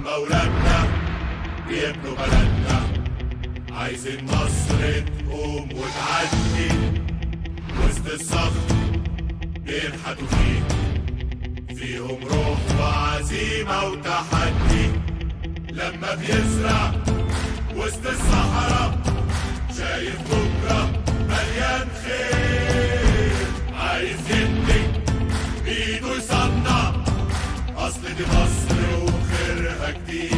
لما ولادنا بيبنوا بلدنا، عايزين مصر تقوم وتعدي وسط الصخر بينحتوا فيه، فيهم روح وعزيمة وتحدي. لما بيزرع وسط الصحراء شايف بكرة مليان خير، عايز يدي بإيده يصنع أصل دي مصر وخيرها كتير.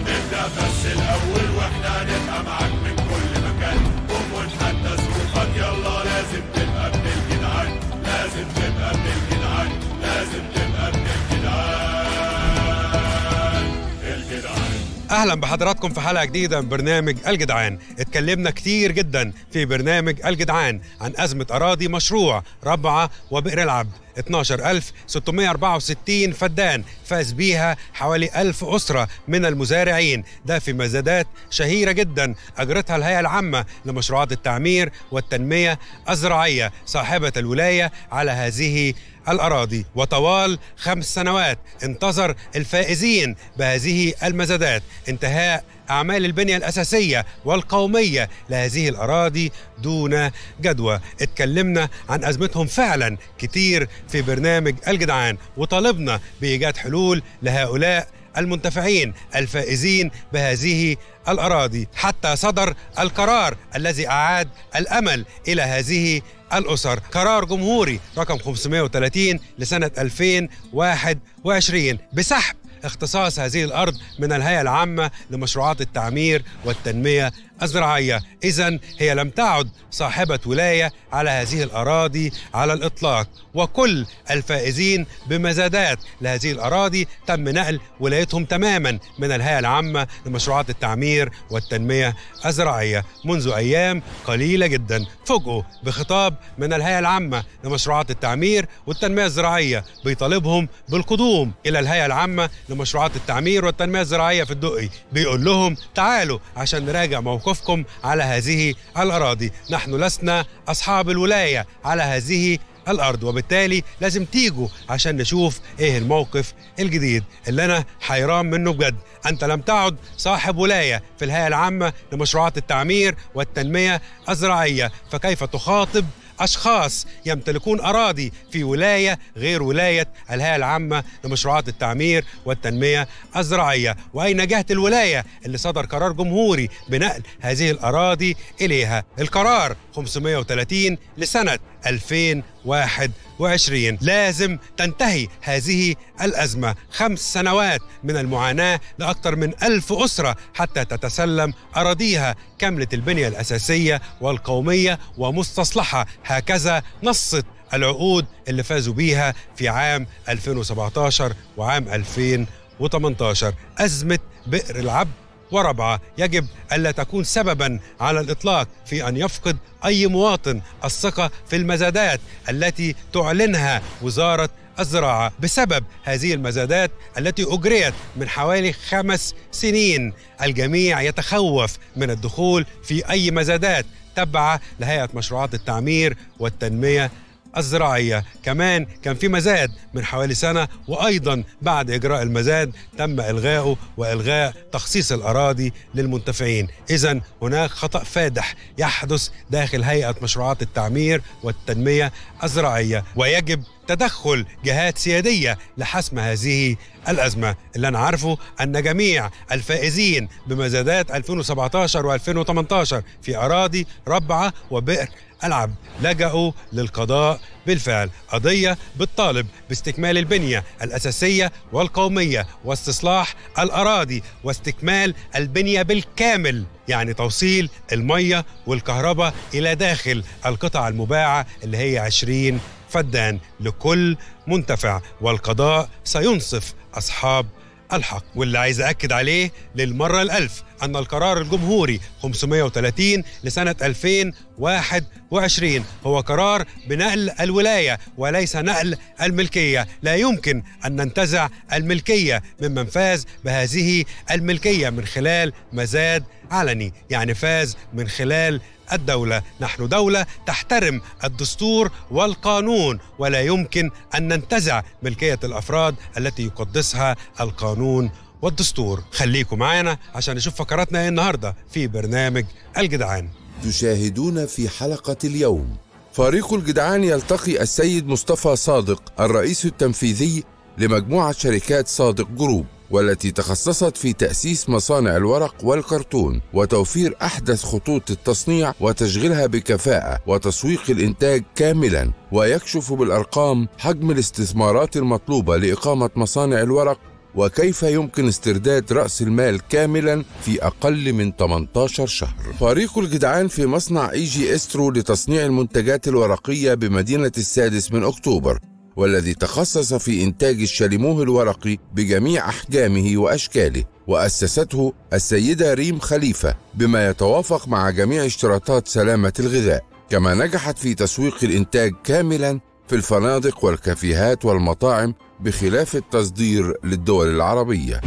نبدأ بس الأول وإحنا هنبقى معاك من كل مكان، قوم ونحدث روحك يلا لازم تبقى من الجدعان، لازم تبقى من الجدعان، لازم تبقى من الجدعان. الجدعان أهلا بحضراتكم في حلقة جديدة من برنامج الجدعان. اتكلمنا كتير جدا في برنامج الجدعان عن أزمة أراضي مشروع ربعة وبئر العبد، 12664 فدان فاز بيها حوالي 1000 أسرة من المزارعين، ده في مزادات شهيرة جدا أجرتها الهيئة العامة لمشروعات التعمير والتنمية الزراعية صاحبة الولاية على هذه الأراضي. وطوال 5 سنوات انتظر الفائزين بهذه المزادات انتهاء أعمال البنية الأساسية والقومية لهذه الأراضي دون جدوى. اتكلمنا عن أزمتهم فعلا كتير في برنامج الجدعان، وطالبنا بإيجاد حلول لهؤلاء المنتفعين الفائزين بهذه الأراضي، حتى صدر القرار الذي أعاد الأمل إلى هذه الأسر، قرار جمهوري رقم 530 لسنة 2021 بسحب اختصاص هذه الأرض من الهيئة العامة لمشروعات التعمير والتنمية الزراعية. إذن هي لم تعد صاحبة ولاية على هذه الأراضي على الإطلاق، وكل الفائزين بمزادات لهذه الأراضي تم نقل ولايتهم تماما من الهيئة العامة لمشروعات التعمير والتنمية الزراعية. منذ أيام قليلة جدا فوجئوا بخطاب من الهيئة العامة لمشروعات التعمير والتنمية الزراعية بيطالبهم بالقدوم إلى الهيئة العامة لمشروعات التعمير والتنمية الزراعية في الدقي، بيقول لهم تعالوا عشان نراجع موقفكم على هذه الأراضي، نحن لسنا أصحاب الولاية على هذه الأرض وبالتالي لازم تيجوا عشان نشوف إيه الموقف الجديد. اللي أنا حيران منه بجد، أنت لم تعد صاحب ولاية في الهيئة العامة لمشروعات التعمير والتنمية الزراعية، فكيف تخاطب أشخاص يمتلكون أراضي في ولاية غير ولاية الهيئة العامة لمشروعات التعمير والتنمية الزراعية؟ وأين جهة الولاية اللي صدر قرار جمهوري بنقل هذه الأراضي إليها؟ القرار 530 لسنة 2021. لازم تنتهي هذه الأزمة، 5 سنوات من المعاناة لأكثر من 1000 أسرة حتى تتسلم أراضيها كاملة البنية الأساسية والقومية ومستصلحة، هكذا نصت العقود اللي فازوا بيها في عام 2017 وعام 2018. أزمة بئر العبد وربعة يجب ألا تكون سببا على الإطلاق في أن يفقد أي مواطن الثقة في المزادات التي تعلنها وزارة الزراعة، بسبب هذه المزادات التي أجريت من حوالي 5 سنين. الجميع يتخوف من الدخول في أي مزادات تبع لهيئة مشروعات التعمير والتنمية الزراعية. كمان كان في مزاد من حوالي سنة، وأيضا بعد إجراء المزاد تم إلغائه وإلغاء تخصيص الأراضي للمنتفعين. إذن هناك خطأ فادح يحدث داخل هيئة مشروعات التعمير والتنمية الزراعية، ويجب تدخل جهات سيادية لحسم هذه الأزمة. اللي أنا عارفه أن جميع الفائزين بمزادات 2017 و2018 في أراضي ربعة وبئر العبد لجأوا للقضاء بالفعل، قضية بتطالب باستكمال البنية الأساسية والقومية واستصلاح الأراضي واستكمال البنية بالكامل، يعني توصيل المية والكهرباء إلى داخل القطع المباعة اللي هي 20 فدان لكل منتفع، والقضاء سينصف أصحاب الحق. واللي عايز أكد عليه للمرة الألف أن القرار الجمهوري 530 لسنة 2021 هو قرار بنقل الولاية وليس نقل الملكية. لا يمكن أن ننتزع الملكية ممن فاز بهذه الملكية من خلال مزاد علني، يعني فاز من خلال الدولة. نحن دولة تحترم الدستور والقانون، ولا يمكن أن ننتزع ملكية الأفراد التي يقدسها القانون والدستور. خليكم معنا عشان نشوف فقراتنا النهاردة في برنامج الجدعان. تشاهدون في حلقة اليوم فريق الجدعان يلتقي السيد مصطفى صادق الرئيس التنفيذي لمجموعة شركات صادق جروب، والتي تخصصت في تأسيس مصانع الورق والكرتون وتوفير أحدث خطوط التصنيع وتشغيلها بكفاءة وتسويق الإنتاج كاملا، ويكشف بالأرقام حجم الاستثمارات المطلوبة لإقامة مصانع الورق وكيف يمكن استرداد رأس المال كاملا في أقل من 18 شهر. فريق الجدعان في مصنع إيجي سترو لتصنيع المنتجات الورقية بمدينة السادس من أكتوبر، والذي تخصص في إنتاج الشاليموه الورقي بجميع أحجامه وأشكاله، وأسسته السيدة ريم خليفة بما يتوافق مع جميع اشتراطات سلامة الغذاء. كما نجحت في تسويق الإنتاج كاملا في الفنادق والكافيهات والمطاعم، بخلاف التصدير للدول العربية.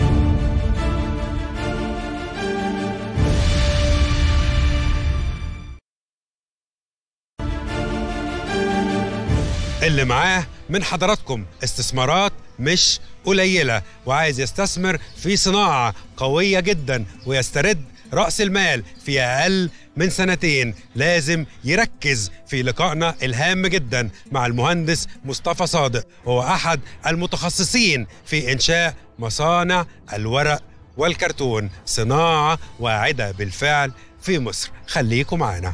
اللي معاه من حضراتكم استثمارات مش قليلة، وعايز يستثمر في صناعة قوية جدا ويسترد رأس المال في أقل من سنتين، لازم يركز في لقائنا الهام جدا مع المهندس مصطفى صادق، هو أحد المتخصصين في إنشاء مصانع الورق والكرتون، صناعة واعدة بالفعل في مصر. خليكم معنا.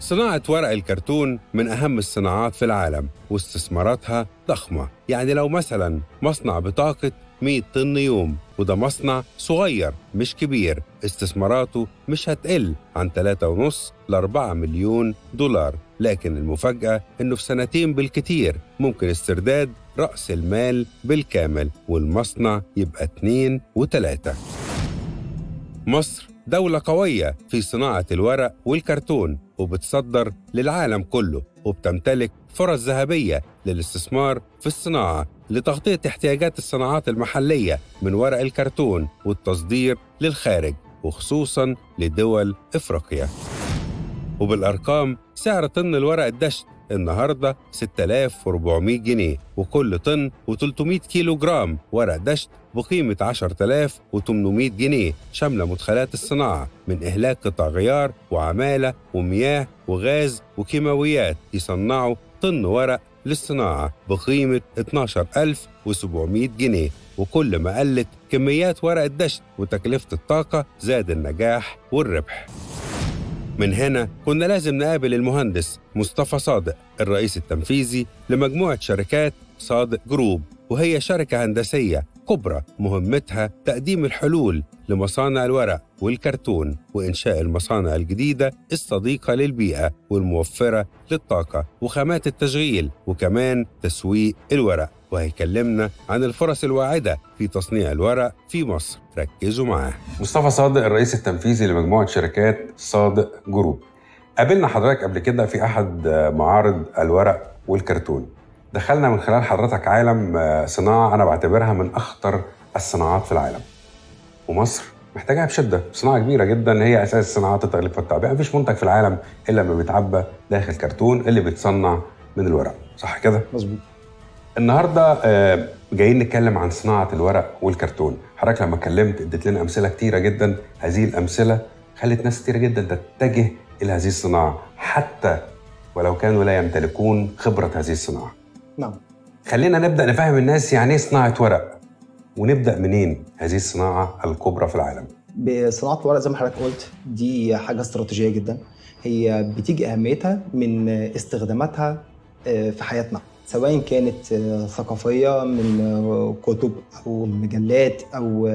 صناعة ورق الكرتون من أهم الصناعات في العالم، واستثماراتها ضخمة. يعني لو مثلا مصنع بطاقة 100 طن يوم، وده مصنع صغير مش كبير، استثماراته مش هتقل عن 3.5 ل 4 مليون دولار، لكن المفاجأة إنه في سنتين بالكتير ممكن استرداد رأس المال بالكامل، والمصنع يبقى 2 و3. مصر دولة قوية في صناعة الورق والكرتون، وبتصدر للعالم كله، وبتمتلك فرص ذهبية للاستثمار في الصناعة لتغطية احتياجات الصناعات المحلية من ورق الكرتون والتصدير للخارج، وخصوصاً لدول إفريقيا. وبالأرقام، سعر طن الورق الدشت النهاردة 6400 جنيه، وكل طن و300 كيلو جرام ورق دشت بقيمة 10800 جنيه، شاملة مدخلات الصناعة من إهلاك قطع غيار وعمالة ومياه وغاز وكيماويات، يصنعوا طن ورق للصناعة بقيمة 12700 جنيه. وكل ما قلت كميات ورق الدشت وتكلفة الطاقة، زاد النجاح والربح. من هنا كنا لازم نقابل المهندس مصطفى صادق الرئيس التنفيذي لمجموعة شركات صادق جروب، وهي شركة هندسية كبرى مهمتها تقديم الحلول لمصانع الورق والكرتون وإنشاء المصانع الجديدة الصديقة للبيئة والموفرة للطاقة وخامات التشغيل، وكمان تسويق الورق. وهيكلمنا عن الفرص الواعدة في تصنيع الورق في مصر. ركزوا معاه. مصطفى صادق الرئيس التنفيذي لمجموعة شركات صادق جروب، قابلنا حضرتك قبل كده في أحد معارض الورق والكرتون، دخلنا من خلال حضرتك عالم صناعة أنا بعتبرها من أخطر الصناعات في العالم، ومصر محتاجها بشدة. صناعة كبيرة جدا، هي أساس صناعات التغليف والتعبئة، مفيش منتج في العالم إلا ما بيتعبى داخل كرتون اللي بيتصنع من الورق، صح كده؟ مظبوط. النهارده جايين نتكلم عن صناعة الورق والكرتون. حضرتك لما اتكلمت اديت لنا أمثلة كتيرة جدا، هذه الأمثلة خلت ناس كتيرة جدا تتجه إلى هذه الصناعة حتى ولو كانوا لا يمتلكون خبرة هذه الصناعة. نعم. خلينا نبدأ نفهم الناس يعني إيه صناعة ورق، ونبدأ منين هذه الصناعة الكبرى في العالم؟ بصناعة الورق زي ما حضرتك قلت دي حاجة استراتيجية جدا، هي بتيجي أهميتها من استخداماتها في حياتنا، سواء كانت ثقافية من كتب أو مجلات أو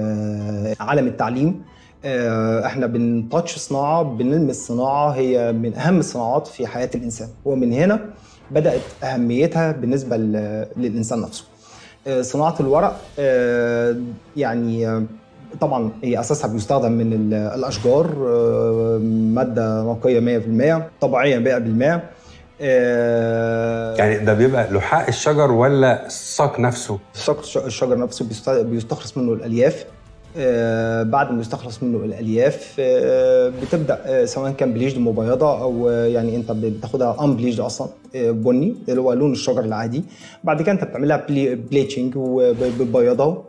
عالم التعليم. احنا بنتاتش صناعة، بنلمس صناعة، هي من أهم الصناعات في حياة الإنسان، ومن هنا بدأت أهميتها بالنسبة للإنسان نفسه. صناعة الورق يعني طبعا هي اساسها بيستخدم من الاشجار، ماده نقيه 100% طبيعيه 100%. يعني ده بيبقى لحاء الشجر ولا الساق نفسه؟ الساق الشجر نفسه بيستخلص منه الالياف. بعد ما بيستخلص منه الالياف بتبدا سواء كان بليجد مبيضه او يعني انت بتاخدها ان بليجد اصلا بني اللي هو لون الشجر العادي. بعد كده انت بتعملها بليتشنج وبتبيضها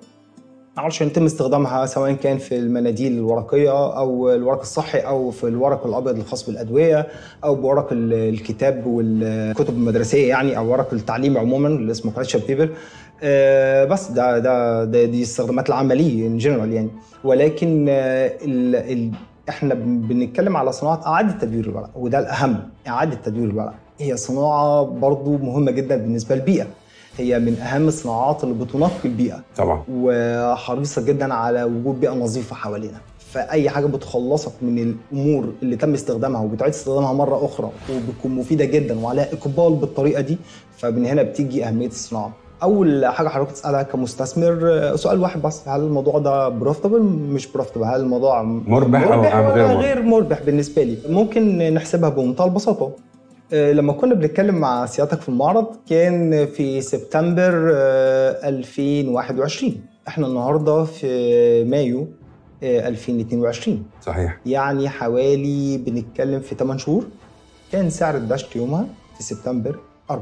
علشان يتم استخدامها سواء كان في المناديل الورقيه او الورق الصحي او في الورق الابيض الخاص بالادويه او بورق الكتاب والكتب المدرسيه يعني او ورق التعليم عموما اللي اسمه كريشن بيبر. بس دي استخدامات العمليه ان جنرال يعني. ولكن احنا بنتكلم على صناعه اعاده تدوير الورق، وده الاهم. اعاده تدوير الورق هي صناعه برضو مهمه جدا بالنسبه للبيئه، هي من أهم الصناعات اللي بتنقي البيئة طبعا، وحريصة جدا على وجود بيئة نظيفة حوالينا. فأي حاجة بتخلصك من الأمور اللي تم استخدامها وبتعيد استخدامها مرة أخرى وبتكون مفيدة جدا وعليها إقبال بالطريقة دي، فمن هنا بتيجي أهمية الصناعة. أول حاجة حضرتك تسألها كمستثمر سؤال واحد بس، هل الموضوع ده بروفيتبل مش بروفيتبل؟ هل الموضوع مربح أو غير مربح بالنسبة لي؟ ممكن نحسبها بمنتهى البساطة. لما كنا بنتكلم مع سيادتك في المعرض كان في سبتمبر 2021، احنا النهارده في مايو 2022 صحيح، يعني حوالي بنتكلم في 8 شهور. كان سعر الدشت يومها في سبتمبر 4200،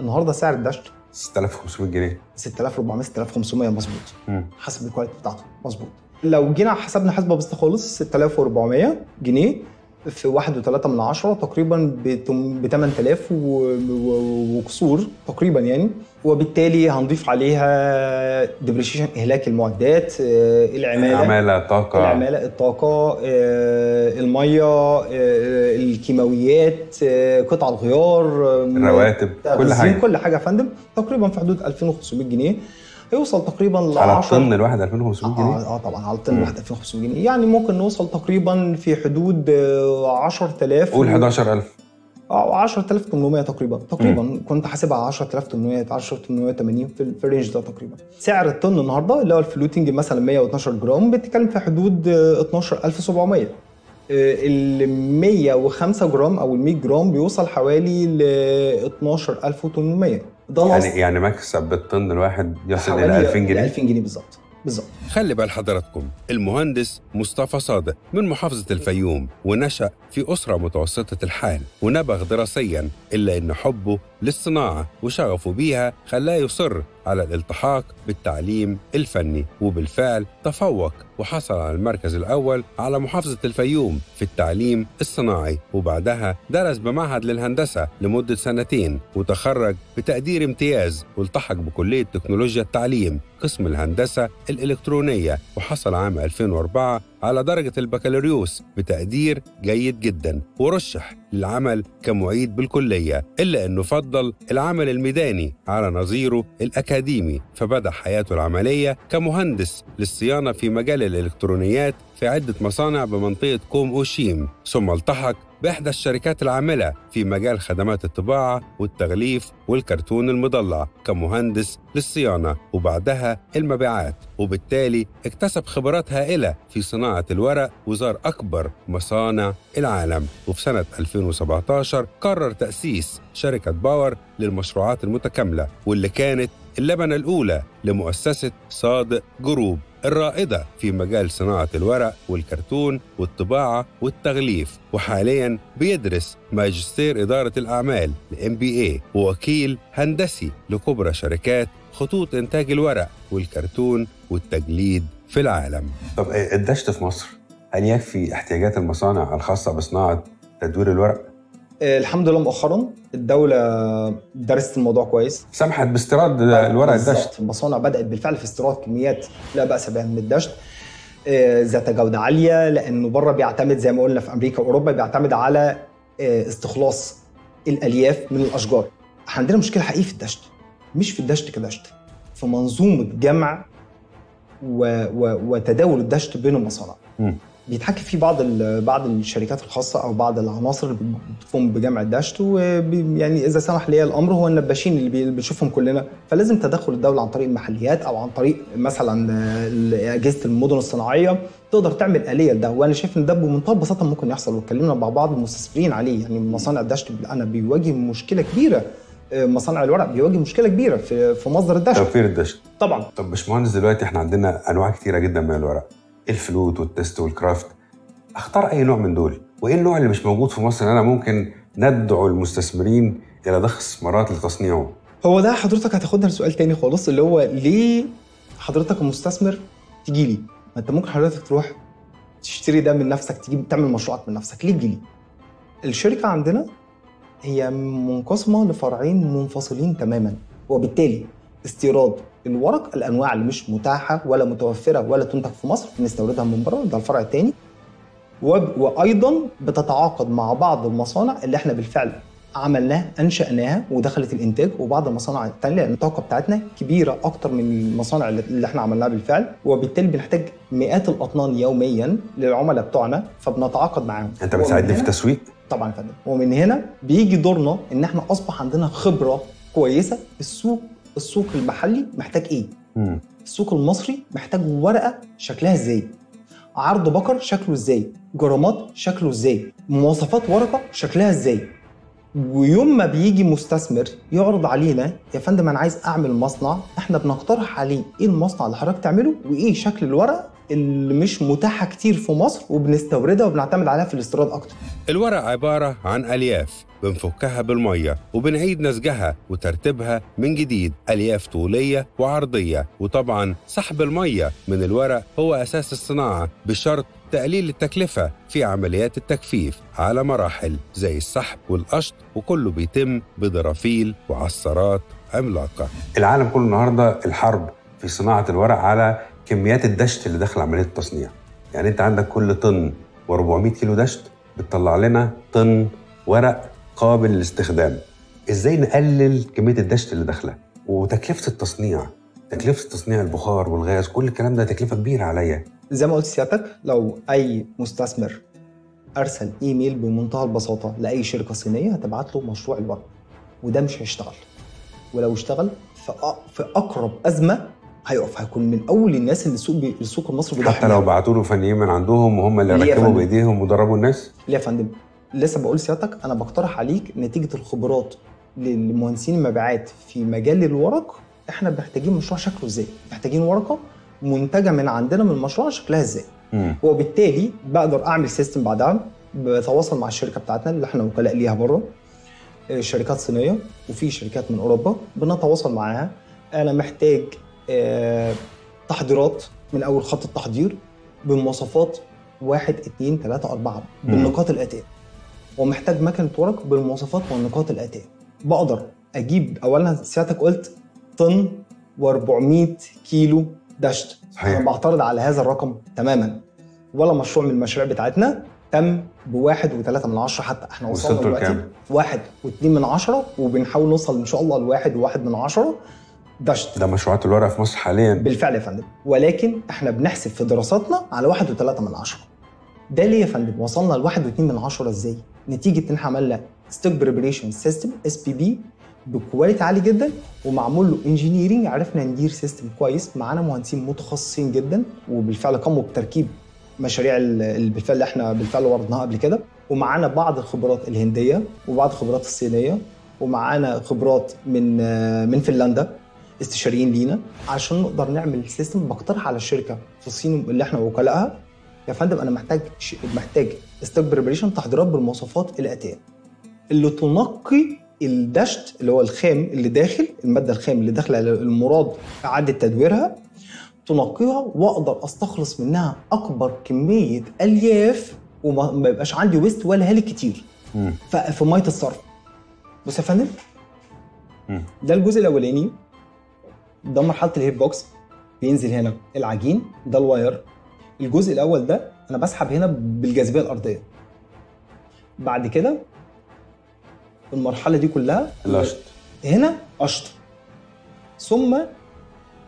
النهارده سعر الدشت 6500 جنيه 6400 6500 مظبوط حسب الكواليتي بتاعته مظبوط. لو جينا حسبنا حسبه بسيطه خالص 6400 جنيه في 1.3 تقريبا ب 8000 وكسور تقريبا يعني، وبالتالي هنضيف عليها ديبريشيشن اهلاك المعدات، العماله الطاقه الميه، الكيماويات، قطع الغيار، الرواتب، كل حاجه يا فندم تقريبا في حدود 2500 جنيه هيوصل تقريبا ل 10 على الطن الواحد 2500 جنيه. طبعا على الطن الواحد 2500 جنيه يعني ممكن نوصل تقريبا في حدود 10000 قول 11000 او 10800 تقريبا كنت حاسبها 10800 10880 في الرينج ده تقريبا. سعر الطن النهارده اللي هو الفلوتنج مثلا 112 جرام بتتكلم في حدود 12700. ال 105 جرام او ال 100 جرام بيوصل حوالي ل 12800. ده يعني مكسب بالطن الواحد يصل الى 2000 جنيه 2000 جنيه بالظبط خلي بال حضراتكم، المهندس مصطفى صادق من محافظة الفيوم، ونشأ في أسرة متوسطة الحال ونبغ دراسياً، إلا إن حبه للصناعة وشغفه بيها خلاه يصر على الالتحاق بالتعليم الفني، وبالفعل تفوق وحصل على المركز الأول على محافظة الفيوم في التعليم الصناعي، وبعدها درس بمعهد للهندسة لمدة 2 سنين وتخرج بتقدير امتياز، والتحق بكلية تكنولوجيا التعليم قسم الهندسة الإلكترونية، وحصل عام 2004 على درجة البكالوريوس بتقدير جيد جدا، ورشح للعمل كمعيد بالكلية، إلا أنه فضل العمل الميداني على نظيره الأكاديمي، فبدأ حياته العملية كمهندس للصيانة في مجال الإلكترونيات في عدة مصانع بمنطقة كوم أوشيم، ثم التحق بإحدى الشركات العاملة في مجال خدمات الطباعة والتغليف والكرتون المضلع كمهندس للصيانة، وبعدها المبيعات، وبالتالي اكتسب خبرات هائلة في صناعة الورق وزار أكبر مصانع العالم. وفي سنة 2017 قرر تأسيس شركة باور للمشروعات المتكاملة، واللي كانت اللبنة الأولى لمؤسسة صادق جروب الرائدة في مجال صناعة الورق والكرتون والطباعة والتغليف، وحالياً بيدرس ماجستير إدارة الأعمال MBA ووكيل هندسي لكبرى شركات خطوط إنتاج الورق والكرتون والتجليد في العالم. طب الدشت في مصر هل يكفي احتياجات المصانع الخاصة بصناعة تدوير الورق؟ الحمد لله مؤخرا الدولة درست الموضوع كويس، سمحت باستيراد الورق الدشت. المصانع بدأت بالفعل في استيراد كميات لا بأس بها من الدشت ذات جودة عالية، لأنه بره بيعتمد زي ما قلنا في أمريكا وأوروبا بيعتمد على استخلاص الألياف من الأشجار. عندنا مشكلة حقيقية في الدشت، مش في الدشت كدشت، في منظومة جمع وتداول الدشت بين المصانع. بيتحكم فيه بعض الشركات الخاصه او بعض العناصر اللي بتقوم بجمع الدشت، ويعني اذا سمح لي الامر هو النباشين اللي بنشوفهم كلنا، فلازم تدخل الدوله عن طريق المحليات او عن طريق مثلا اجهزه المدن الصناعيه تقدر تعمل آلية لده. وانا شايف ان ده بمنتهى البساطه ممكن يحصل، واتكلمنا مع بعض المستثمرين عليه. يعني مصانع الدشت انا بيواجه مشكله كبيره، مصانع الورق بيواجه مشكله كبيره في مصدر الدشت، توفير الدشت طبعا. طب باشمهندس دلوقتي احنا عندنا انواع كثيره جدا من الورق، الفلوت والتست والكرافت، اختار اي نوع من دول؟ وايه النوع اللي مش موجود في مصر ان انا ممكن ندعو المستثمرين الى ضخ استثمارات لتصنيعه؟ هو ده حضرتك هتاخدنا لسؤال تاني خالص، اللي هو ليه حضرتك المستثمر تجي لي؟ ما انت ممكن حضرتك تروح تشتري ده من نفسك، تجيب تعمل مشروعك من نفسك، ليه تجي لي؟ الشركه عندنا هي منقسمه لفرعين منفصلين تماما، وبالتالي استيراد الورق، الانواع اللي مش متاحه ولا متوفره ولا تنتج في مصر بنستوردها من بره، ده الفرع الثاني. وايضا بتتعاقد مع بعض المصانع اللي احنا بالفعل عملناها انشاناها ودخلت الانتاج، وبعض المصانع الثانيه لان الطاقه بتاعتنا كبيره اكتر من المصانع اللي احنا عملناها بالفعل، وبالتالي بنحتاج مئات الاطنان يوميا للعملاء بتوعنا فبنتعاقد معاهم. انت بتساعدني في التسويق؟ طبعا يا فندم. ومن هنا بيجي دورنا ان احنا اصبح عندنا خبره كويسه في السوق المحلي محتاج ايه؟ السوق المصري محتاج ورقه شكلها ازاي؟ عرض بكر شكله ازاي؟ جرامات شكله ازاي؟ مواصفات ورقه شكلها ازاي؟ ويوم ما بيجي مستثمر يعرض علينا يا فندم انا عايز اعمل مصنع، احنا بنقترح عليه ايه المصنع اللي حضرتك تعمله وايه شكل الورقه اللي مش متاحه كتير في مصر وبنستوردها وبنعتمد عليها في الاستيراد اكتر. الورق عباره عن الياف بنفكها بالميه وبنعيد نسجها وترتيبها من جديد، الياف طوليه وعرضيه، وطبعا سحب الميه من الورق هو اساس الصناعه بشرط تقليل التكلفه في عمليات التجفيف على مراحل زي السحب والقشط، وكله بيتم بدرافيل وعصارات عملاقه. العالم كله النهارده الحرب في صناعه الورق على كميات الدشت اللي داخل عمليه التصنيع، يعني انت عندك كل طن و400 كيلو دشت بتطلع لنا طن ورق قابل للاستخدام. ازاي نقلل كميه الدشت اللي داخله؟ وتكلفه التصنيع، تكلفه تصنيع البخار والغاز، كل الكلام ده تكلفه كبيره عليا. زي ما قلت سيادتك، لو اي مستثمر ارسل ايميل بمنتهى البساطه لاي شركه صينيه هتبعت له مشروع الورق، وده مش هيشتغل، ولو اشتغل في اقرب ازمه هيقف، هيكون من اول الناس اللي السوق المصري بيضحي. حتى لو بعتوا له فنيين من عندهم وهم اللي ركبوا بايديهم ودربوا الناس؟ ليه يا فندم؟ لسه بقول لسيادتك انا بقترح عليك نتيجه الخبرات للمهندسين المبيعات في مجال الورق، احنا محتاجين مشروع شكله ازاي؟ محتاجين ورقه منتجه من عندنا من المشروع شكلها ازاي؟ وبالتالي بقدر اعمل سيستم، بعدها بتواصل مع الشركه بتاعتنا اللي احنا وكلاء ليها بره، شركات صينيه وفي شركات من اوروبا بنتواصل معاها. انا محتاج تحضيرات من اول خط التحضير بمواصفات 1 2 3 4 بالنقاط الاتيه، ومحتاج ماكينه ورق بالمواصفات والنقاط الاتيه. بقدر اجيب اولا سيادتك قلت طن و400 كيلو دشت، صحيح. انا بعترض على هذا الرقم تماما، ولا مشروع من المشاريع بتاعتنا تم ب1.3 حتى احنا وصلنا دلوقتي 1.2، وبنحاول نوصل ان شاء الله ل1.1 دشت. ده مشروعات الورق في مصر حاليا بالفعل يا فندم، ولكن احنا بنحسب في دراساتنا على 1.3. ده ليه يا فندم؟ وصلنا ل 1.2 ازاي؟ نتيجه ان احنا عملنا ستوك بريبريشن سيستم SPB بكواليتي عالي جدا، ومعمول له انجينيرنج، عرفنا ندير سيستم كويس، معانا مهندسين متخصصين جدا، وبالفعل قاموا بتركيب مشاريع اللي احنا بالفعل وردناها قبل كده، ومعانا بعض الخبرات الهنديه وبعض الخبرات الصينيه، ومعانا خبرات من فنلندا، استشاريين لينا، علشان نقدر نعمل سيستم. بقترح على الشركه في الصين اللي احنا وكلائها يا فندم انا محتاج ستوك بريبريشن، تحضيرات بالمواصفات الاتيه اللي تنقي الدشت اللي هو الخام اللي داخل، الماده الخام اللي داخله المراد اعاده تدويرها، تنقيها واقدر استخلص منها اكبر كميه الياف وما يبقاش عندي ويست ولا هالك كتير في ميه الصرف. بص يا فندم، ده الجزء الاولاني، ده مرحله الهيت بوكس، بينزل هنا العجين، ده الواير. الجزء الاول ده انا بسحب هنا بالجاذبيه الارضيه، بعد كده المرحله دي كلها القشط، هنا قشط، ثم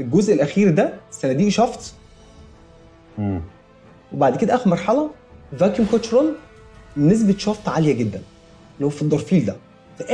الجزء الاخير ده صناديق شفط، وبعد كده اخر مرحله فاكيوم كنترول نسبه شفط عاليه جدا اللي هو في الدرفيل ده في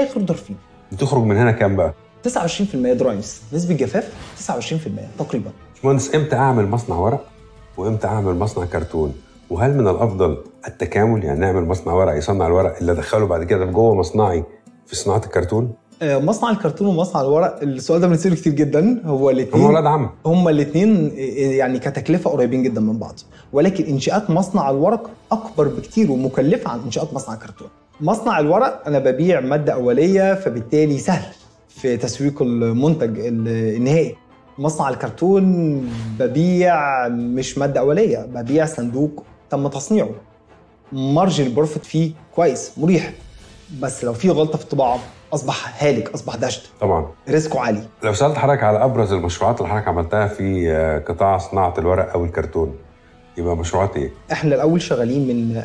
اخر درفيل. بتخرج من هنا كام بقى؟ 29% درايمز، نسبه جفاف 29% تقريبا. باشمهندس امتى اعمل مصنع ورق وامتى اعمل مصنع كرتون؟ وهل من الافضل التكامل، يعني نعمل مصنع ورق يصنع الورق اللي ادخله بعد كده جوه مصنعي في صناعه الكرتون؟ مصنع الكرتون ومصنع الورق السؤال ده بنسأله كتير جدا. هو الاثنين هم ولاد عم، هم الاثنين يعني كتكلفه قريبين جدا من بعض، ولكن انشاءات مصنع الورق اكبر بكتير ومكلفه عن انشاءات مصنع الكرتون. مصنع الورق انا ببيع ماده اوليه فبالتالي سهل في تسويق المنتج النهائي. مصنع الكرتون ببيع مش ماده اوليه، ببيع صندوق تم تصنيعه، مارجن البروفيت فيه كويس مريح، بس لو في غلطه في الطباعه اصبح هالك، اصبح دشت طبعا، ريسكه عالي. لو سالت حضرتك على ابرز المشروعات اللي حضرتك عملتها في قطاع صناعه الورق او الكرتون يبقى مشروعات ايه؟ احنا الاول شغالين من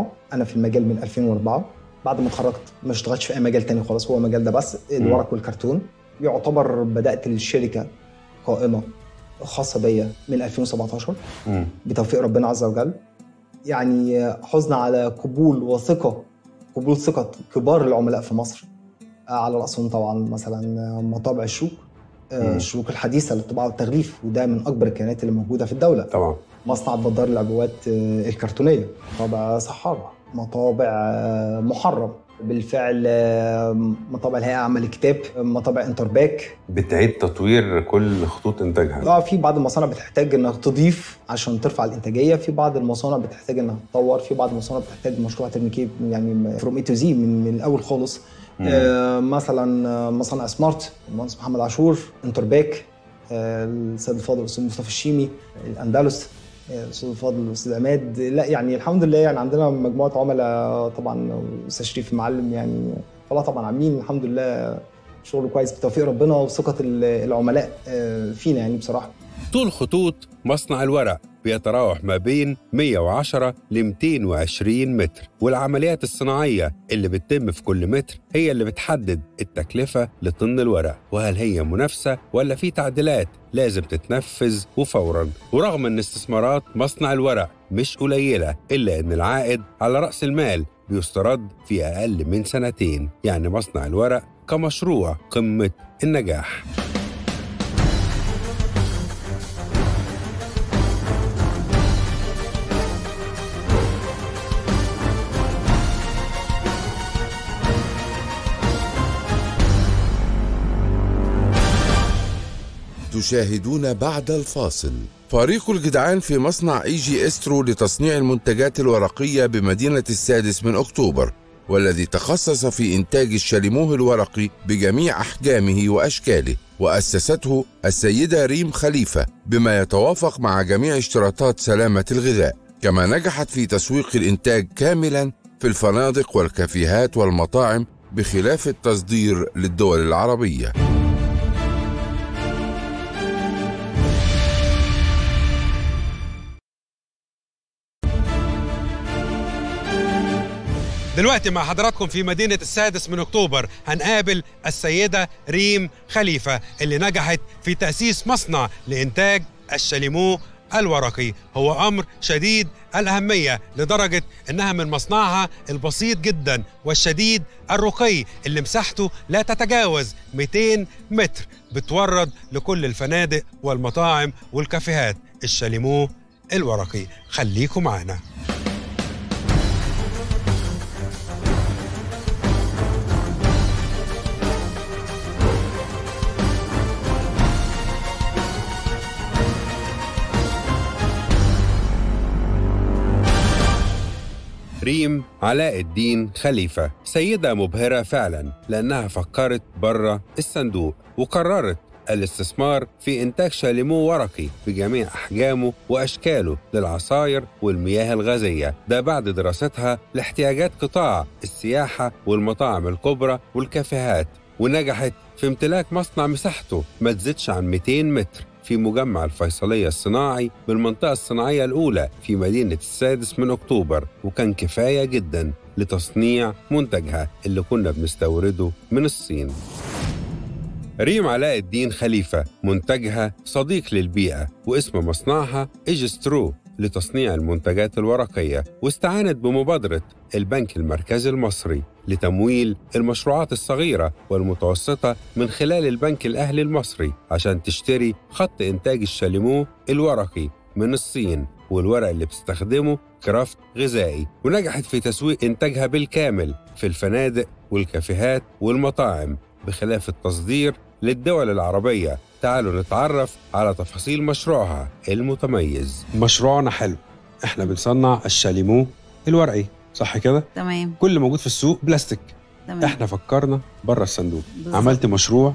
2004، انا في المجال من 2004. بعد ما اتخرجت ما اشتغلتش في اي مجال تاني خلاص، هو مجال ده بس الورق والكرتون. يعتبر بدات الشركه قائمه خاصه بيا من 2017 بتوفيق ربنا عز وجل. يعني حزنا على قبول وثقه، قبول ثقة كبار العملاء في مصر، على رأسهم طبعا مثلا مطابع الشوك، الشروك الحديثة للطباعة والتغليف، وده من أكبر الكيانات اللي موجودة في الدولة طبعا. مصنع بضار العبوات الكرتونية، مطابع صحارة، مطابع محرم بالفعل، مطابع الهيئة عمل كتاب، مطابع انترباك. بتعيد تطوير كل خطوط انتاجها. في بعض المصانع بتحتاج انها تضيف عشان ترفع الانتاجيه، في بعض المصانع بتحتاج انها تطور، في بعض المصانع بتحتاج مشروع ترميكي يعني فروم اي تو زي من الاول خالص. مثلا مصانع سمارت، المهندس محمد عاشور، انترباك، السيد الفاضل الاستاذ مصطفى الشيمي، الاندلس الاستاذ الفاضل الاستاذ عماد. لا يعني الحمد لله يعني عندنا مجموعه عملاء طبعا، استاذ شريف المعلم يعني، فلا طبعا عاملين الحمد لله شغل كويس بتوفيق ربنا وثقه العملاء فينا يعني بصراحه. طول خطوط مصنع الورق بيتراوح ما بين 110 ل 220 متر، والعمليات الصناعيه اللي بتتم في كل متر هي اللي بتحدد التكلفه لطن الورق، وهل هي منافسه ولا في تعديلات لازم تتنفذ وفورا. ورغم ان استثمارات مصنع الورق مش قليله، الا ان العائد على راس المال بيسترد في اقل من سنتين، يعني مصنع الورق كمشروع قمه النجاح. تشاهدون بعد الفاصل فريق الجدعان في مصنع إيجي سترو لتصنيع المنتجات الورقية بمدينة 6 أكتوبر، والذي تخصص في إنتاج الشاليموه الورقي بجميع أحجامه وأشكاله، وأسسته السيدة ريم خليفة بما يتوافق مع جميع اشتراطات سلامة الغذاء. كما نجحت في تسويق الإنتاج كاملا في الفنادق والكافيهات والمطاعم، بخلاف التصدير للدول العربية. دلوقتي مع حضراتكم في مدينة 6 أكتوبر هنقابل السيدة ريم خليفة اللي نجحت في تأسيس مصنع لإنتاج الشاليمو الورقي. هو أمر شديد الأهمية لدرجة أنها من مصنعها البسيط جدا والشديد الرقي اللي مساحته لا تتجاوز 200 متر بتورد لكل الفنادق والمطاعم والكافيهات الشاليمو الورقي. خليكم معنا. ريم علاء الدين خليفة سيدة مبهرة فعلاً، لأنها فكرت بره الصندوق وقررت الاستثمار في إنتاج شاليمو ورقي بجميع أحجامه وأشكاله للعصاير والمياه الغازية، ده بعد دراستها لاحتياجات قطاع السياحة والمطاعم الكبرى والكافيهات. ونجحت في امتلاك مصنع مساحته ما تزيدش عن 200 متر في مجمع الفيصلية الصناعي بالمنطقة الصناعية الأولى في مدينة 6 أكتوبر، وكان كفاية جدا لتصنيع منتجها اللي كنا بنستورده من الصين. ريم علاء الدين خليفة منتجها صديق للبيئة، واسم مصنعها إيجي سترو، لتصنيع المنتجات الورقية، واستعانت بمبادرة البنك المركزي المصري لتمويل المشروعات الصغيرة والمتوسطة من خلال البنك الأهلي المصري عشان تشتري خط إنتاج الشاليمو الورقي من الصين والورق اللي بتستخدمه كرافت غذائي، ونجحت في تسويق إنتاجها بالكامل في الفنادق والكافيهات والمطاعم بخلاف التصدير للدول العربية. تعالوا نتعرف على تفاصيل مشروعها المتميز. مشروعنا حلو، احنا بنصنع الشاليمو الورقي، صح كده؟ تمام. كل موجود في السوق بلاستيك. تمام. احنا فكرنا بره الصندوق، عملت مشروع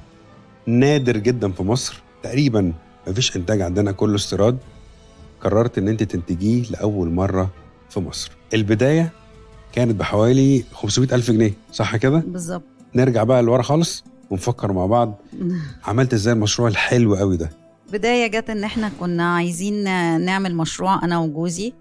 نادر جدا في مصر، تقريبا مفيش انتاج عندنا، كله استيراد. قررت ان انت تنتجيه لاول مره في مصر. البدايه كانت بحوالي 500,000 جنيه، صح كده؟ بالظبط. نرجع بقى لورا خالص ونفكر مع بعض عملت ازاي المشروع الحلو قوي ده. بدايه جت ان احنا كنا عايزين نعمل مشروع انا وجوزي،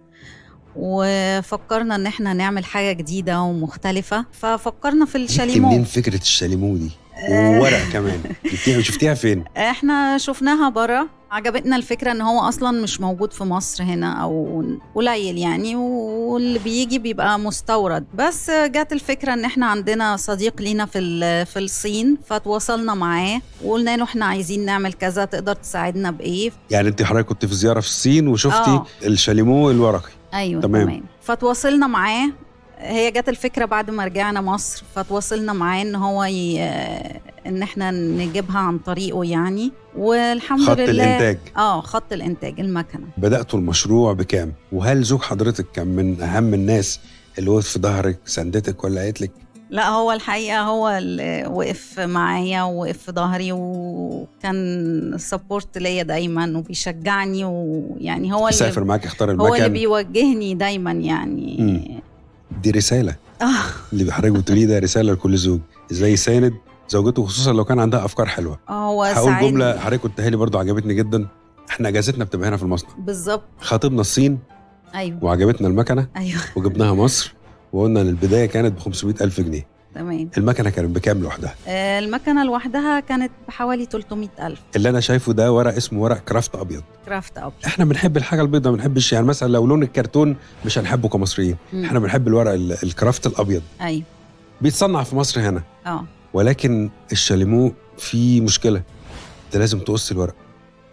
وفكرنا ان احنا نعمل حاجه جديده ومختلفه، ففكرنا في الشاليمو. منين فكره الشاليمو دي؟ وورق كمان جبتيها؟ شفتيها فين؟ احنا شفناها بره، عجبتنا الفكره ان هو اصلا مش موجود في مصر هنا او قليل يعني، واللي بيجي بيبقى مستورد. بس جت الفكره ان احنا عندنا صديق لينا في الصين، فتواصلنا معاه وقلنا له احنا عايزين نعمل كذا، تقدر تساعدنا بايه؟ يعني انت حضرتك كنت في زياره في الصين وشفتي الشاليمو الورقي؟ ايوه تمام. فتواصلنا معاه، هي جت الفكره بعد ما رجعنا مصر، فتواصلنا معاه ان هو ان احنا نجيبها عن طريقه يعني، والحمد لله. خط الانتاج، خط الانتاج المكنه. بداتوا المشروع بكام؟ وهل زوج حضرتك كان من اهم الناس اللي وقف في ظهرك سندتك ولا قالت لك؟ لا، هو الحقيقه هو اللي وقف معايا ووقف في ظهري، وكان سبورت ليا دايما وبيشجعني، ويعني هو اللي سافر معاك اختار المكان، هو اللي بيوجهني دايما يعني. دي رسالة اللي حضرتك بتقوليه ده رسالة لكل زوج، ازاي يساند زوجته خصوصا لو كان عندها افكار حلوة. هقول جملة حضرتك قلتها لي برضه عجبتني جدا، احنا اجازتنا بتبقى هنا في المصنع. بالظبط. خاطبنا الصين، ايوه، وعجبتنا المكنة، ايوه، وجبناها مصر، وقلنا ان البداية كانت ب 500,000 جنيه. تمام. المكنة كانت بكام لوحدها؟ المكنة لوحدها كانت بحوالي 300,000. اللي أنا شايفه ده ورق اسمه ورق كرافت أبيض. كرافت أبيض. إحنا بنحب الحاجة البيضة، ما بنحبش يعني مثلا لو لون الكرتون مش هنحبه كمصريين، إحنا بنحب الورق الكرافت الأبيض. أيوه. بيتصنع في مصر هنا. ولكن الشاليمو فيه مشكلة، أنت لازم تقص الورق.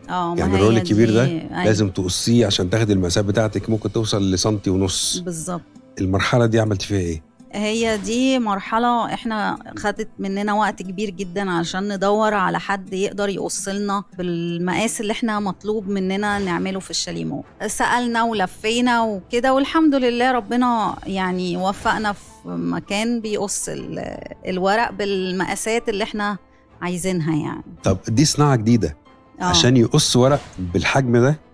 يعني الرول الكبير ده لازم تقصيه عشان تاخد المقاسات بتاعتك، ممكن توصل لسنتي ونص. بالظبط. المرحلة دي عملت فيها إيه؟ هي دي مرحلة احنا خدت مننا وقت كبير جدا عشان ندور على حد يقدر يقصلنا بالمقاس اللي احنا مطلوب مننا نعمله في الشاليمو. سألنا ولفينا وكده، والحمد لله ربنا يعني وفقنا في مكان بيقص الورق بالمقاسات اللي احنا عايزينها يعني. طب دي صناعة جديدة، عشان يقص ورق بالحجم ده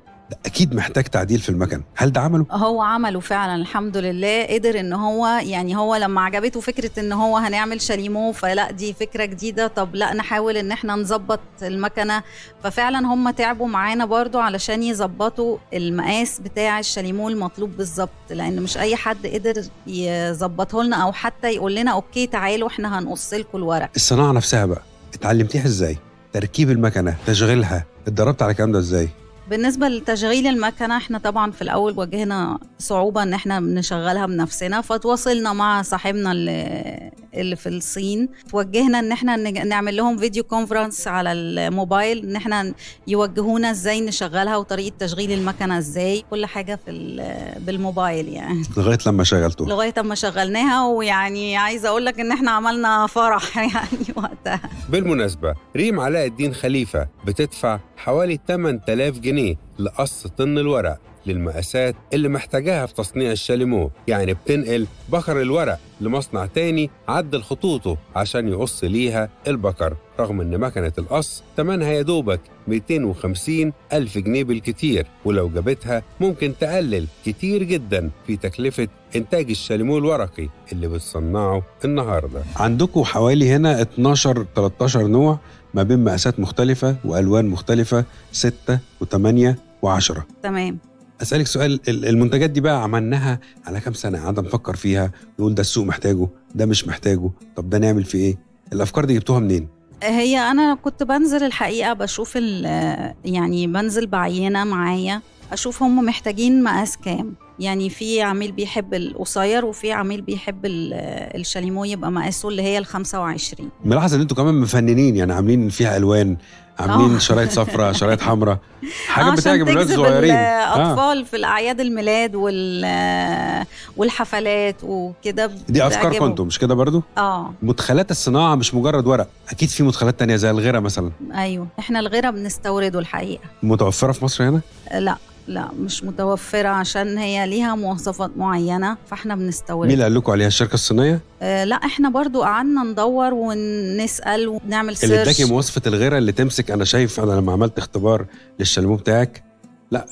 اكيد محتاج تعديل في المكن، هل ده عمله؟ هو عمله فعلا الحمد لله، قدر ان هو يعني هو لما عجبته فكره ان هو هنعمل شاليمو، فلا دي فكره جديده، طب لا نحاول ان احنا نظبط المكنه. ففعلا هم تعبوا معانا برضو علشان يظبطوا المقاس بتاع الشاليمو المطلوب بالظبط، لان مش اي حد قدر يظبطه لنا او حتى يقول لنا اوكي تعالوا احنا هنقص لكم الورق. الصناعه نفسها بقى اتعلمتيها ازاي؟ تركيب المكنه، تشغيلها، اتدربت على الكلام ده ازاي؟ بالنسبة لتشغيل المكنة احنا طبعا في الأول واجهنا صعوبة ان احنا نشغلها بنفسنا، فتواصلنا مع صاحبنا اللي في الصين، توجهنا ان احنا نعمل لهم فيديو كونفرنس على الموبايل، ان احنا يوجهونا ازاي نشغلها وطريقة تشغيل المكنة ازاي، كل حاجة بالموبايل يعني، لغاية اما شغلناها. ويعني عايزة اقول لك ان احنا عملنا فرح يعني وقتها. بالمناسبة ريم علاء الدين خليفة بتدفع حوالي 8000 جنيه لقص طن الورق للمقاسات اللي محتاجاها في تصنيع الشاليمو، يعني بتنقل بكر الورق لمصنع تاني عدل خطوطه عشان يقص ليها البكر، رغم ان مكنة القص تمنها يا دوبك 250,000 جنيه بالكتير، ولو جابتها ممكن تقلل كتير جدا في تكلفة انتاج الشاليمو الورقي اللي بتصنعه النهارده. عندكم حوالي هنا 12-13 نوع ما بين مقاسات مختلفة وألوان مختلفة، 6 و8 و10. تمام. أسألك سؤال، المنتجات دي بقى عملناها على كام سنة؟ قعدنا نفكر فيها، نقول ده السوق محتاجه، ده مش محتاجه، طب ده نعمل فيه إيه؟ الأفكار دي جبتوها منين؟ هي أنا كنت بنزل الحقيقة بشوف يعني بنزل بعينة معايا اشوف هم محتاجين مقاس كام. يعني في عميل بيحب القصير وفي عميل بيحب الشاليمو يبقى مقاسه اللي هي ال25. ملاحظ ان انتوا كمان مفننين، يعني عاملين فيها الوان، عاملين شرايط صفراء، شرايط حمراء، حاجات بتعجب الولاد الصغيرين، اطفال في الاعياد الميلاد والحفلات وكده. دي افكار كنتم مش كده برضو؟ مدخلات الصناعه مش مجرد ورق، اكيد في مدخلات تانية زي الغيره مثلا. ايوه، احنا الغيره بنستورده الحقيقه. متوفره في مصر هنا؟ لا مش متوفرة، عشان هي ليها مواصفات معينة فاحنا بنستوردها. مين اللي قال لكم عليها؟ الشركة الصينية؟ لا، احنا برضو قعدنا ندور ونسأل ونعمل سيرش. اللي اداكي مواصفة الغيرة اللي تمسك، أنا شايف أنا لما عملت اختبار للشاليمو بتاعك، لا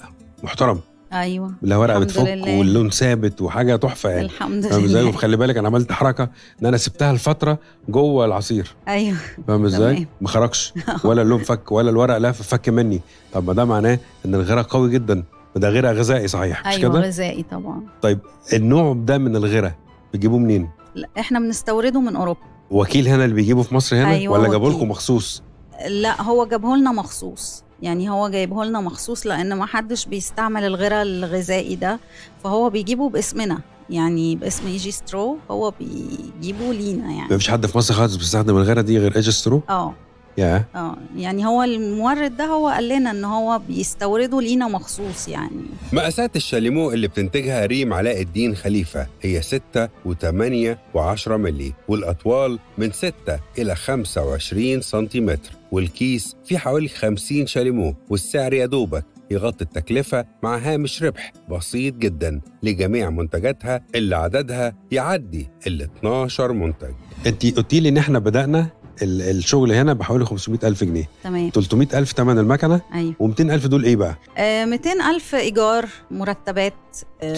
محترم. ايوه، لا ورقه بتفك واللون ثابت وحاجه تحفه يعني. الحمد لله. وخلي بالك انا عملت حركه ان انا سبتها لفتره جوه العصير. ايوه، فاهم ازاي؟ ما خرجش ولا اللون فك ولا الورق لف فك مني. طب ما ده معناه ان الغيره قوي جدا، وده غيره غذائي صحيح مش كده؟ ايوه غذائي طبعا. طيب النوع ده من الغيره بتجيبوه منين؟ لا احنا بنستورده من اوروبا. وكيل هنا اللي بيجيبه في مصر هنا؟ أيوة، ولا جابه لكم مخصوص؟ لا هو جابه لنا مخصوص، يعني هو جايبه لنا مخصوص لأن ما حدش بيستعمل الغيره الغذائي ده، فهو بيجيبه باسمنا، يعني باسم إيجي سترو هو بيجيبه لينا. يعني مفيش حد في مصر خالص بيستخدم الغيره دي غير إيجي سترو؟ يعني هو المورد ده هو قال لنا إن هو بيستورده لينا مخصوص. يعني مقاسات الشاليمو اللي بتنتجها ريم علاء الدين خليفة هي 6 و8 و10 مللي، والأطوال من 6 إلى 25 سنتيمتر، والكيس فيه حوالي 50 شاليمو، والسعر يا دوبك يغطي التكلفة مع هامش ربح بسيط جدا لجميع منتجاتها اللي عددها يعدي ال 12 منتج. انتي قلتي لي ان احنا بدأنا الشغل هنا بحوالي 500,000 جنيه. تمام. 300,000 ثمن المكنة. أيوه. و200,000 دول ايه بقى؟ 200,000 إيجار، مرتبات،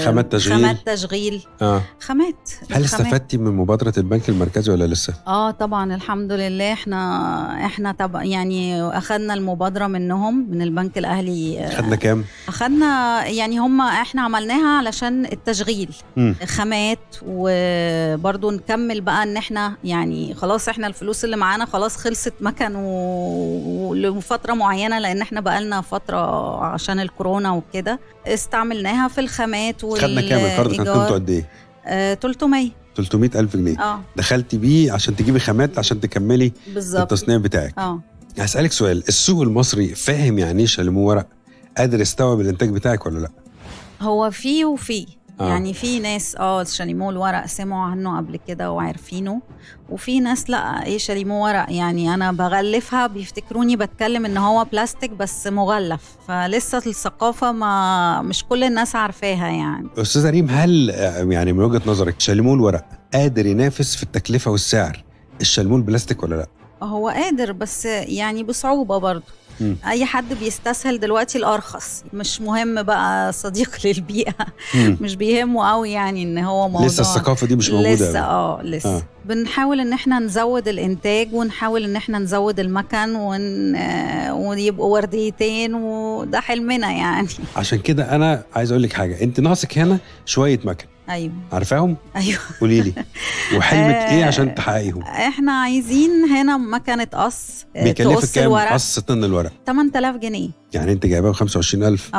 خامات تشغيل. خامات. هل استفدتي من مبادرة البنك المركزي ولا لسه؟ طبعا الحمد لله احنا يعني اخدنا المبادرة منهم، من البنك الأهلي. اخدنا كام؟ اخدنا يعني احنا عملناها علشان التشغيل، خامات، وبرضه نكمل بقى ان احنا يعني خلاص احنا الفلوس اللي معانا خلاص خلصت مكن ولفترة معينة، لان احنا بقالنا فترة عشان الكورونا وكده استعملناها في الخامات والإيجار. خدنا كام القرض؟ كان قيمته قد ايه؟ 300,000 جنيه. دخلتي بيه عشان تجيبي خامات عشان تكملي التصنيع بتاعك. هسألك سؤال، السوق المصري فاهم يعني ايه شاليمو ورق؟ قادر يستوعب الانتاج بتاعك ولا لا؟ هو فيه وفيه. يعني في ناس شاليمو الورق سمعوا عنه قبل كده وعارفينه، وفي ناس لا، ايه شاليمو ورق؟ يعني انا بغلفها بيفتكروني بتكلم ان هو بلاستيك بس مغلف، فلسه الثقافه مش كل الناس عارفاها. يعني استاذه ريم، هل يعني من وجهه نظرك شاليمو الورق قادر ينافس في التكلفه والسعر الشاليمو البلاستيك ولا لا؟ هو قادر بس يعني بصعوبه برضه. أي حد بيستسهل دلوقتي الأرخص، مش مهم بقى صديق للبيئة، مش بيهمه قوي، يعني إن هو موضوع لسه الثقافة دي مش موجودة لسه. بنحاول إن إحنا نزود الإنتاج، ونحاول إن إحنا نزود المكن ويبقوا ورديتين، وده حلمنا يعني. عشان كده أنا عايز أقول لك حاجة، أنت ناقصك هنا شوية مكن. ايوه عارفاهم. ايوه قولي لي وحلمك ايه عشان تحققيهم؟ احنا عايزين هنا مكنه قص تقص الورق. قص طن الورق 8000 جنيه، يعني انت جايبها ب 25,000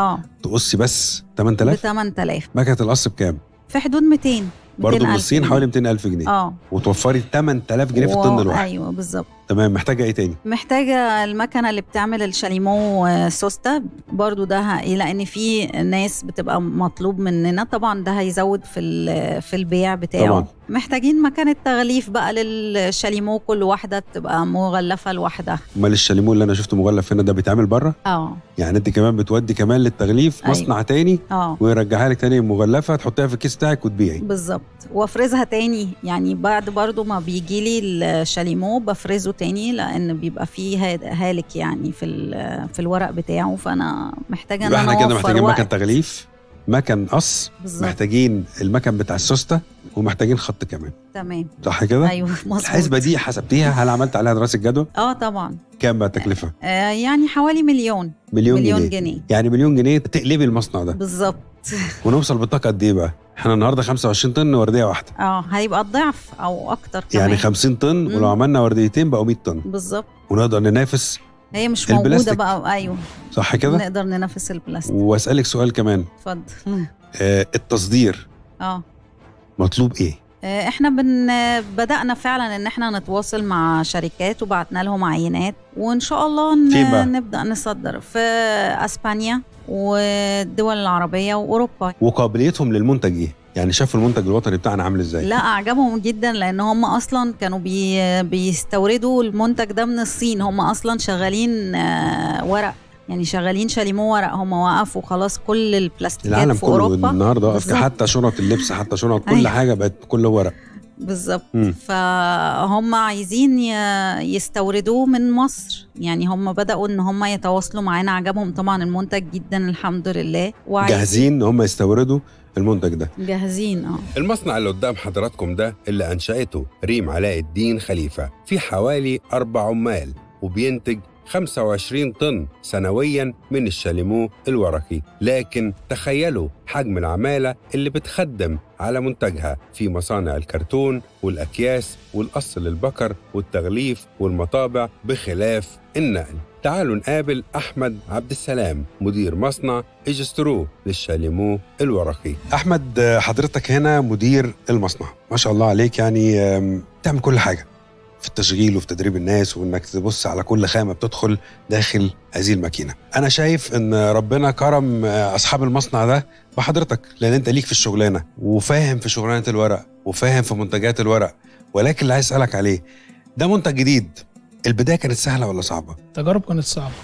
تقصي بس 8000 ب 8000 مكنه القص بكام؟ في حدود 200 برضه من الصين، حوالي 200,000 جنيه. وتوفري 8000 جنيه في الطن الواحد. ايوه بالظبط. تمام، محتاجه ايه تاني؟ محتاجه المكنه اللي بتعمل الشاليمو سوسته برضو، ده لان في ناس بتبقى مطلوب مننا، طبعا ده هيزود في البيع بتاعه طبعا. محتاجين مكنه تغليف بقى للشاليمو، كل واحده تبقى مغلفه لوحدها. امال الشاليمو اللي انا شفته مغلف هنا ده بيتعمل بره؟ يعني انت كمان بتودي كمان للتغليف مصنع تاني ويرجعها لك تاني مغلفه، تحطيها في الكيس بتاعك وتبيعي. بالظبط، وافرزها تاني، يعني بعد برضو ما بيجي لي الشاليمو بفرزه تاني، لان بيبقى فيه هالك يعني في الورق بتاعه، فانا محتاجه ان انا اوفر. احنا كده محتاجين مكن تغليف، مكن قص، محتاجين المكن بتاع السوسته، ومحتاجين خط كمان. تمام صح كده؟ ايوه مظبوط. الحسبه دي حسبتيها؟ هل عملت عليها دراسه جدوى؟ طبعا. كام بقى التكلفه؟ يعني حوالي مليون جنيه. يعني مليون جنيه تقلبي المصنع ده بالظبط. ونوصل بالطاقه قد ايه بقى؟ احنا النهارده 25 طن ورديه واحده. هيبقى الضعف او اكتر كمان، يعني 50 طن، ولو عملنا ورديتين بقوا 100 طن بالظبط، ونقدر ننافس هي مش موجودة بقى. أيوه صح كده؟ نقدر ننافس البلاستيك. وأسألك سؤال كمان. اتفضل. التصدير مطلوب إيه؟ احنا بدأنا فعلا ان احنا نتواصل مع شركات وبعتنا لهم عينات وان شاء الله نبدأ نصدر في اسبانيا والدول العربية واوروبا. وقابليتهم للمنتج ايه؟ يعني شافوا المنتج الوطني بتاعنا عامل ازاي؟ لا اعجبهم جدا لان هم اصلا كانوا بيستوردوا المنتج ده من الصين. هم اصلا شغالين ورق، يعني شغالين شاليمو ورق. هم وقفوا خلاص كل البلاستيكات في اوروبا، العالم كله النهارده وقف، حتى شنط اللبس، حتى شنط كل حاجه بقت كله ورق بالظبط. فهم عايزين يستوردوه من مصر. يعني هم بداوا ان هم يتواصلوا معانا، عجبهم طبعا المنتج جدا الحمد لله، جاهزين ان هم يستوردوا المنتج ده، جاهزين. المصنع اللي قدام حضراتكم ده اللي انشاته ريم علاء الدين خليفه في حوالي 4 عمال، وبينتج 25 طن سنوياً من الشاليمو الورقي. لكن تخيلوا حجم العمالة اللي بتخدم على منتجها في مصانع الكرتون والأكياس والقص للبكر والتغليف والمطابع بخلاف النقل. تعالوا نقابل أحمد عبد السلام مدير مصنع إيجي سترو للشاليمو الورقي. أحمد، حضرتك هنا مدير المصنع، ما شاء الله عليك، يعني تعمل كل حاجة في التشغيل وفي تدريب الناس، وانك تبص على كل خامه بتدخل داخل هذه الماكينه. انا شايف ان ربنا كرم اصحاب المصنع ده بحضرتك، لان انت ليك في الشغلانه وفاهم في شغلانه الورق وفاهم في منتجات الورق. ولكن اللي عايز اسالك عليه ده منتج جديد، البدايه كانت سهله ولا صعبه؟ التجارب كانت صعبه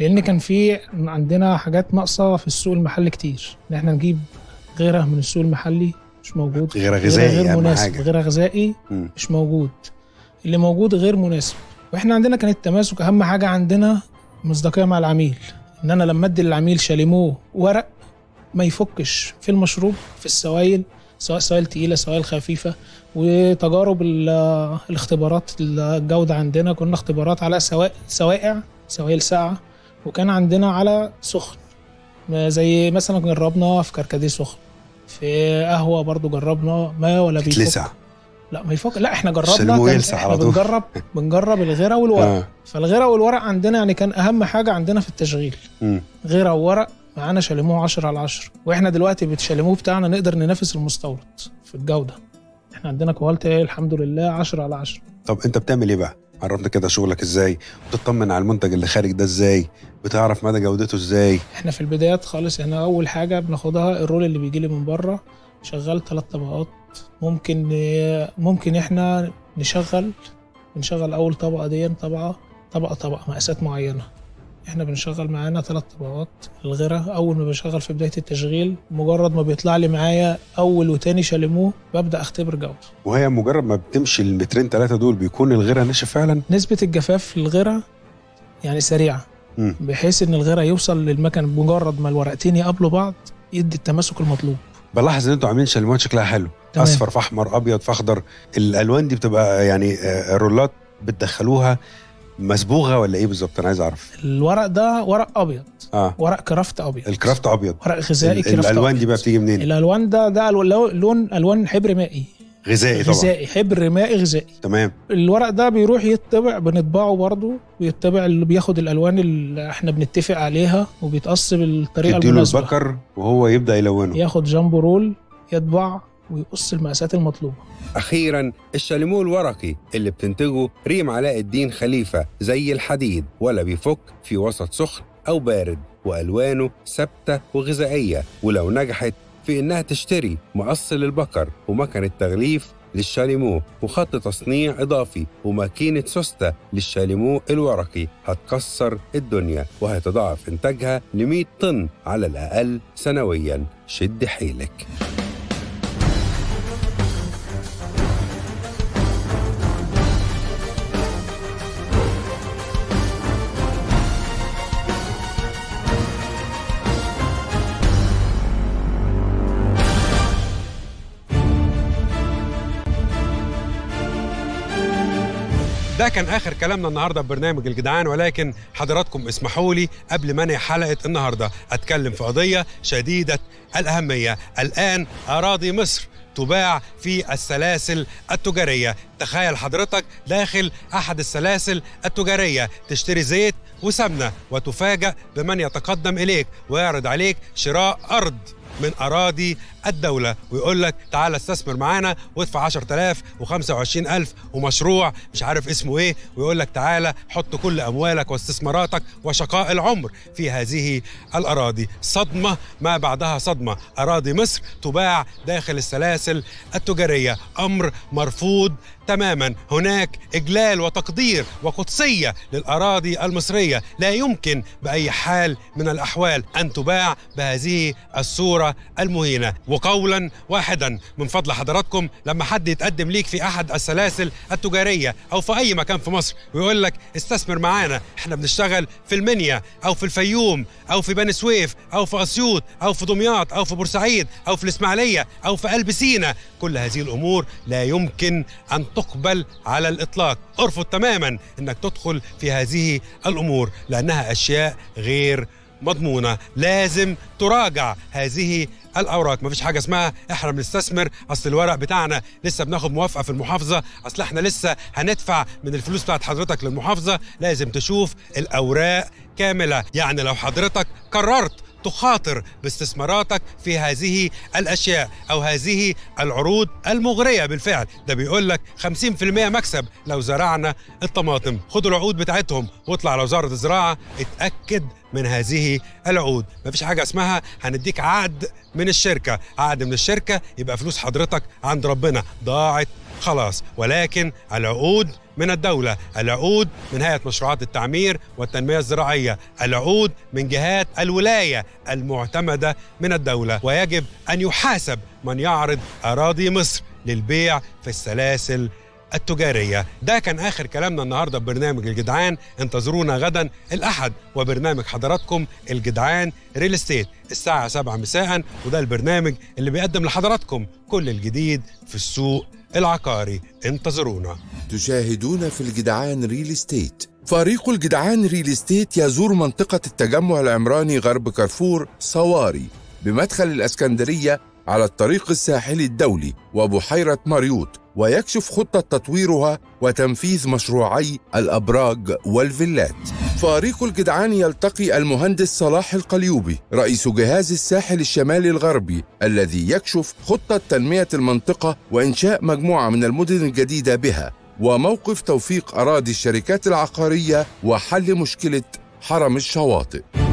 لان كان في عندنا حاجات ناقصه في السوق المحلي كتير، ان احنا نجيب غيرها من السوق المحلي مش موجود، غير غذائي، غير مناسب، غير غذائي مش موجود، اللي موجود غير مناسب. واحنا عندنا كان التماسك اهم حاجه عندنا، مصداقيه مع العميل، ان انا لما ادي للعميل شاليمو ورق ما يفكش في المشروب، في السوائل، سواء سوائل تقيله سوائل خفيفه. وتجارب الاختبارات الجوده عندنا كنا اختبارات على سوائع، سوائل ساقعه، وكان عندنا على سخن، زي مثلا جربنا في كركديه سخن، في قهوه برضو جربنا، ما ولا بيفك، لا ما يفوق، لا احنا جربنا، احنا بنجرب الغيره والورق. فالغيره والورق عندنا يعني كان اهم حاجه عندنا في التشغيل، غيره وورق معانا شاليموه 10/10. واحنا دلوقتي بتشاليموه بتاعنا نقدر ننافس المستورد في الجوده، احنا عندنا كواليتي الحمد لله 10/10. طب انت بتعمل ايه بقى؟ عرفنا كده شغلك ازاي، بتطمن على المنتج اللي خارج ده ازاي، بتعرف مدى جودته ازاي؟ احنا في البدايات خالص، احنا اول حاجه بناخدها الرول اللي بيجي لي من بره، شغال 3 طبقات. ممكن احنا نشغل اول طبقه دي طبقه مقاسات معينه. احنا بنشغل معانا 3 طبقات الغيره. اول ما بشغل في بدايه التشغيل، مجرد ما بيطلع لي معايا اول وتاني شاليموه ببدا اختبر جوده. وهي مجرد ما بتمشي المترين 3 دول بيكون الغيره ناشف فعلا. نسبه الجفاف للغيره يعني سريعه، بحيث ان الغيره يوصل للمكن مجرد ما الورقتين يقابلوا بعض يدي التماسك المطلوب. بلاحظ ان انتوا عاملين شاليموات شكلها حلو، اصفر في احمر، ابيض في اخضر، الالوان دي بتبقى يعني رولات بتدخلوها مسبوغه ولا ايه بالظبط؟ انا عايز اعرف. الورق ده ورق ابيض، ورق كرافت ابيض، الكرافت ابيض، ورق غذائي كرافت أبيض. الالوان دي بقى بتيجي منين؟ الالوان ده لون الوان حبر مائي غذائي، طبعا غذائي، حبر مائي غذائي. تمام. الورق ده بيروح يتبع، بنطبعه برضه ويتبع، اللي بياخد الالوان اللي احنا بنتفق عليها وبيتقص بالطريقه المناسبه، يديله البكر وهو يبدا يلونه، ياخد جامبو رول يطبع ويقص المقاسات المطلوبه. اخيرا الشاليمو الورقي اللي بتنتجه ريم علاء الدين خليفه زي الحديد، ولا بيفك في وسط سخن او بارد، والوانه ثابته وغذائيه. ولو نجحت في انها تشتري مقص للبكر ومكنه تغليف للشاليمو وخط تصنيع اضافي وماكينه سوسته للشاليمو الورقي، هتكسر الدنيا وهتضاعف انتاجها ل 100 طن على الاقل سنويا. شد حيلك. ده كان آخر كلامنا النهاردة ببرنامج الجدعان، ولكن حضراتكم اسمحوا لي قبل ما انهي حلقة النهاردة أتكلم في قضية شديدة الأهمية. الآن أراضي مصر تباع في السلاسل التجارية. تخيل حضرتك داخل أحد السلاسل التجارية تشتري زيت وسمنة، وتفاجأ بمن يتقدم إليك ويعرض عليك شراء أرض من أراضي الدولة ويقول لك تعال استثمر معانا وادفع 10,000 و25,000 ومشروع مش عارف اسمه إيه، ويقول لك تعال حط كل أموالك واستثماراتك وشقاء العمر في هذه الأراضي. صدمة ما بعدها صدمة، أراضي مصر تباع داخل السلاسل التجارية، أمر مرفوض تماما. هناك إجلال وتقدير وقدسية للأراضي المصرية، لا يمكن بأي حال من الأحوال أن تباع بهذه الصورة المهينة. وقولا واحدا من فضل حضراتكم، لما حد يتقدم ليك في أحد السلاسل التجارية أو في أي مكان في مصر ويقول لك استثمر معانا، احنا بنشتغل في المنيا أو في الفيوم أو في بني سويف أو في أسيوط أو في دمياط أو في بورسعيد أو في الإسماعيلية أو في قلب سينا، كل هذه الأمور لا يمكن أن تقبل على الإطلاق. ارفض تماما انك تدخل في هذه الأمور لأنها أشياء غير مضمونة. لازم تراجع هذه الأوراق. مفيش حاجة اسمها احنا بنستثمر اصل الورق بتاعنا لسه بناخد موافقة في المحافظة، اصل احنا لسه هندفع من الفلوس بتاعت حضرتك للمحافظة. لازم تشوف الأوراق كاملة. يعني لو حضرتك قررت تخاطر باستثماراتك في هذه الأشياء أو هذه العروض المغرية بالفعل، ده بيقول لك 50% مكسب لو زرعنا الطماطم، خدوا العقود بتاعتهم واطلع لوزارة الزراعة اتأكد من هذه العقود. مفيش حاجة اسمها هنديك عقد من الشركة، عقد من الشركة يبقى فلوس حضرتك عند ربنا ضاعت خلاص. ولكن العقود من الدولة، العقود من هيئة مشروعات التعمير والتنمية الزراعية، العقود من جهات الولاية المعتمدة من الدولة. ويجب أن يحاسب من يعرض أراضي مصر للبيع في السلاسل التجارية. ده كان آخر كلامنا النهاردة ببرنامج الجدعان. انتظرونا غدا الأحد وبرنامج حضراتكم الجدعان ريل استيت الساعة 7 مساء، وده البرنامج اللي بيقدم لحضراتكم كل الجديد في السوق العقاري. انتظرونا. تشاهدون في الجدعان ريل استيت. فريق الجدعان ريل استيت يزور منطقة التجمع العمراني غرب كارفور صواري بمدخل الإسكندرية على الطريق الساحلي الدولي وبحيرة مريوط، ويكشف خطة تطويرها وتنفيذ مشروعي الأبراج والفيلات. فريق الجدعان يلتقي المهندس صلاح القليوبي رئيس جهاز الساحل الشمالي الغربي الذي يكشف خطة تنمية المنطقة وإنشاء مجموعة من المدن الجديدة بها، وموقف توفيق أراضي الشركات العقارية وحل مشكلة حرم الشواطئ.